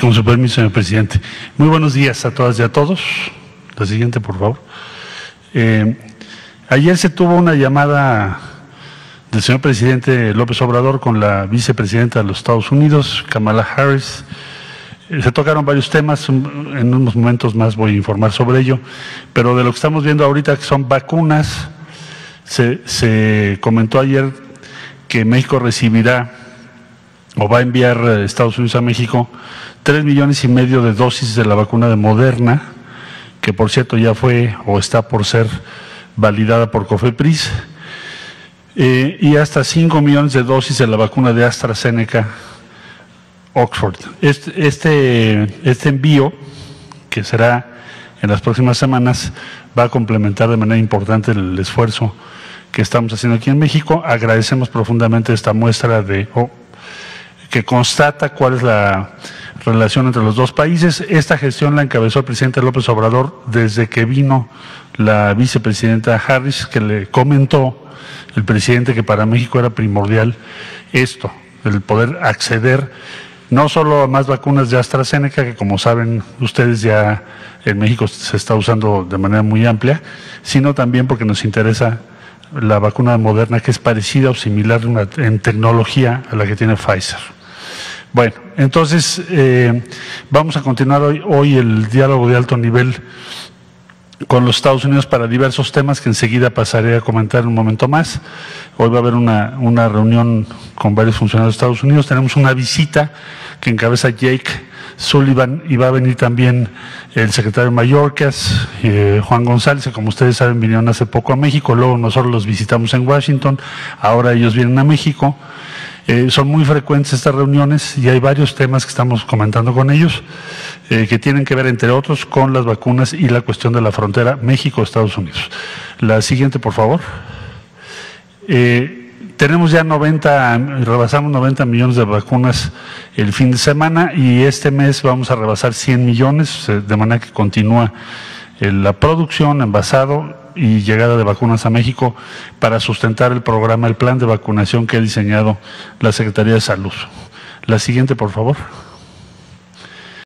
Con su permiso, señor presidente. Muy buenos días a todas y a todos. La siguiente, por favor. Ayer se tuvo una llamada del señor presidente López Obrador con la vicepresidenta de los Estados Unidos, Kamala Harris. Se tocaron varios temas, en unos momentos más voy a informar sobre ello, pero de lo que estamos viendo ahorita, que son vacunas, se comentó ayer que México recibirá o va a enviar Estados Unidos a México 3,5 millones de dosis de la vacuna de Moderna, que por cierto ya fue o está por ser validada por Cofepris, y hasta 5 millones de dosis de la vacuna de AstraZeneca-Oxford. Este envío, que será en las próximas semanas, va a complementar de manera importante el esfuerzo que estamos haciendo aquí en México. Agradecemos profundamente esta muestra de que constata cuál es la relación entre los dos países. Esta gestión la encabezó el presidente López Obrador desde que vino la vicepresidenta Harris, que le comentó el presidente que para México era primordial esto, el poder acceder no solo a más vacunas de AstraZeneca, que como saben ustedes ya en México se está usando de manera muy amplia, sino también porque nos interesa la vacuna Moderna, que es parecida o similar en tecnología a la que tiene Pfizer. Bueno, entonces vamos a continuar hoy el diálogo de alto nivel con los Estados Unidos para diversos temas que enseguida pasaré a comentar en un momento más. Hoy va a haber una reunión con varios funcionarios de Estados Unidos. Tenemos una visita que encabeza Jake Sullivan y va a venir también el secretario Mayorkas, Juan González, que como ustedes saben vinieron hace poco a México, luego nosotros los visitamos en Washington, ahora ellos vienen a México. Son muy frecuentes estas reuniones y hay varios temas que estamos comentando con ellos que tienen que ver, entre otros, con las vacunas y la cuestión de la frontera México-Estados Unidos. La siguiente, por favor. Tenemos ya rebasamos 90 millones de vacunas el fin de semana y este mes vamos a rebasar 100 millones, de manera que continúa la producción, envasado y llegada de vacunas a México para sustentar el plan de vacunación que ha diseñado la Secretaría de Salud. La siguiente, por favor.